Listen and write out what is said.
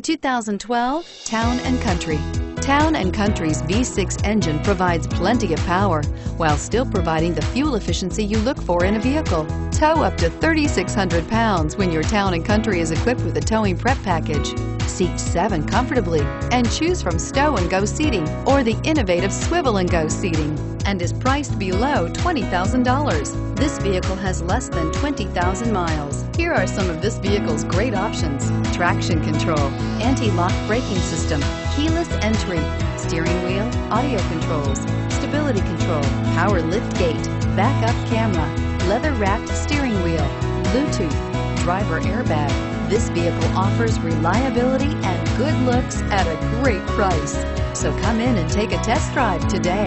The 2012 Town & Country. Town & Country's V6 engine provides plenty of power while still providing the fuel efficiency you look for in a vehicle. Tow up to 3,600 pounds when your Town & Country is equipped with a towing prep package. Seat 7 comfortably and choose from stow and go seating or the innovative swivel and go seating, and is priced below $20,000. This vehicle has less than 20,000 miles. Here are some of this vehicle's great options: traction control, anti-lock braking system, keyless entry, steering wheel audio controls, stability control, power lift gate, backup camera, leather-wrapped steering wheel, Bluetooth, driver airbag. This vehicle offers reliability and good looks at a great price. So come in and take a test drive today.